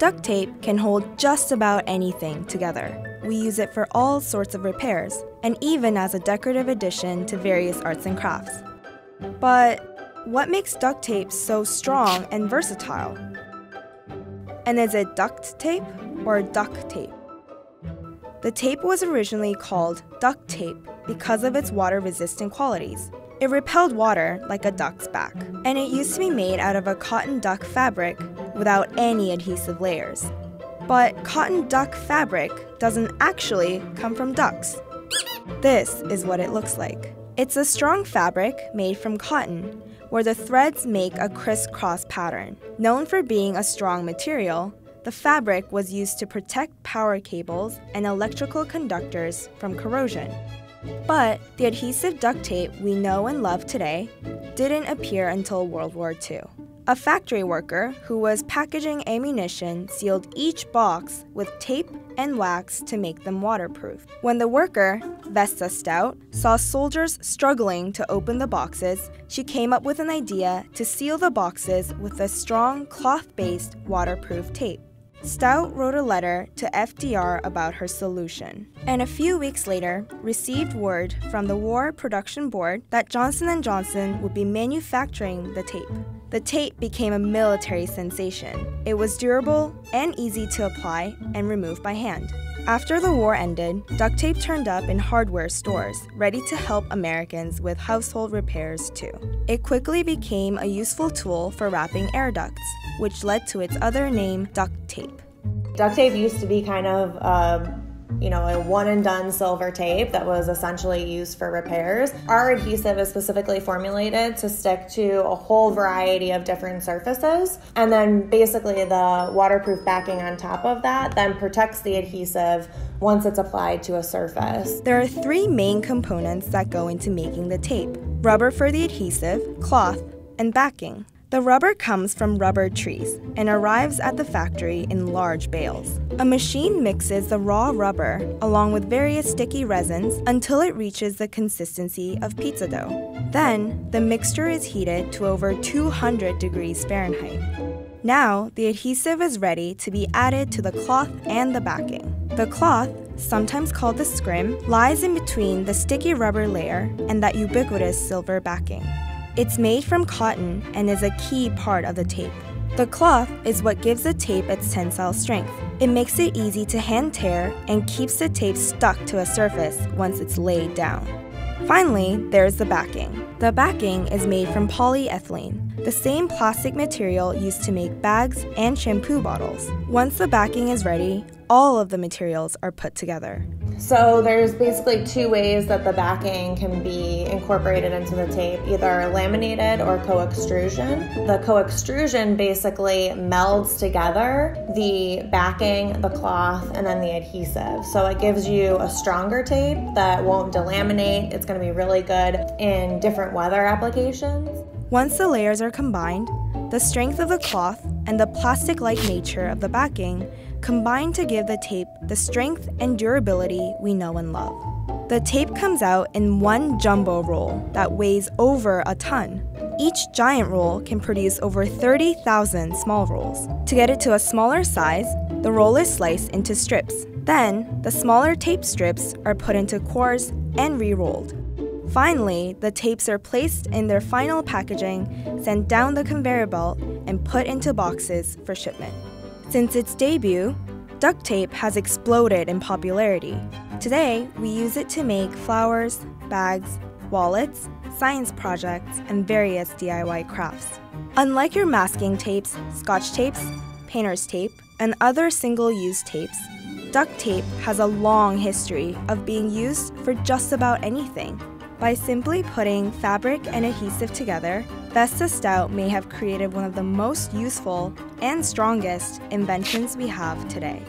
Duct tape can hold just about anything together. We use it for all sorts of repairs, and even as a decorative addition to various arts and crafts. But what makes duct tape so strong and versatile? And is it duct tape or duck tape? The tape was originally called duct tape because of its water-resistant qualities. It repelled water like a duck's back, and it used to be made out of a cotton duck fabric without any adhesive layers. But cotton duck fabric doesn't actually come from ducks. This is what it looks like. It's a strong fabric made from cotton, where the threads make a crisscross pattern. Known for being a strong material, the fabric was used to protect power cables and electrical conductors from corrosion. But the adhesive duct tape we know and love today didn't appear until World War II. A factory worker who was packaging ammunition sealed each box with tape and wax to make them waterproof. When the worker, Vesta Stout, saw soldiers struggling to open the boxes, she came up with an idea to seal the boxes with a strong cloth-based waterproof tape. Stout wrote a letter to FDR about her solution, and a few weeks later received word from the War Production Board that Johnson and Johnson would be manufacturing the tape. The tape became a military sensation. It was durable and easy to apply and remove by hand. After the war ended, duct tape turned up in hardware stores, ready to help Americans with household repairs too. It quickly became a useful tool for wrapping air ducts, which led to its other name, duct tape. Duct tape used to be kind of, a one-and-done silver tape that was essentially used for repairs. Our adhesive is specifically formulated to stick to a whole variety of different surfaces, and then basically the waterproof backing on top of that then protects the adhesive once it's applied to a surface. There are three main components that go into making the tape: rubber for the adhesive, cloth, and backing. The rubber comes from rubber trees and arrives at the factory in large bales. A machine mixes the raw rubber along with various sticky resins until it reaches the consistency of pizza dough. Then, the mixture is heated to over 200 degrees Fahrenheit. Now, the adhesive is ready to be added to the cloth and the backing. The cloth, sometimes called the scrim, lies in between the sticky rubber layer and that ubiquitous silver backing. It's made from cotton and is a key part of the tape. The cloth is what gives the tape its tensile strength. It makes it easy to hand tear and keeps the tape stuck to a surface once it's laid down. Finally, there's the backing. The backing is made from polyethylene, the same plastic material used to make bags and shampoo bottles. Once the backing is ready, all of the materials are put together. So there's basically two ways that the backing can be incorporated into the tape, either laminated or co-extrusion. The co-extrusion basically melds together the backing, the cloth, and then the adhesive. So it gives you a stronger tape that won't delaminate. It's going to be really good in different weather applications. Once the layers are combined, the strength of the cloth and the plastic-like nature of the backing combine to give the tape the strength and durability we know and love. The tape comes out in one jumbo roll that weighs over a ton. Each giant roll can produce over 30,000 small rolls. To get it to a smaller size, the roll is sliced into strips. Then, the smaller tape strips are put into cores and re-rolled. Finally, the tapes are placed in their final packaging, sent down the conveyor belt, and put into boxes for shipment. Since its debut, duct tape has exploded in popularity. Today, we use it to make flowers, bags, wallets, science projects, and various DIY crafts. Unlike your masking tapes, scotch tapes, painter's tape, and other single-use tapes, duct tape has a long history of being used for just about anything. By simply putting fabric and adhesive together, Vesta Stout may have created one of the most useful and strongest inventions we have today.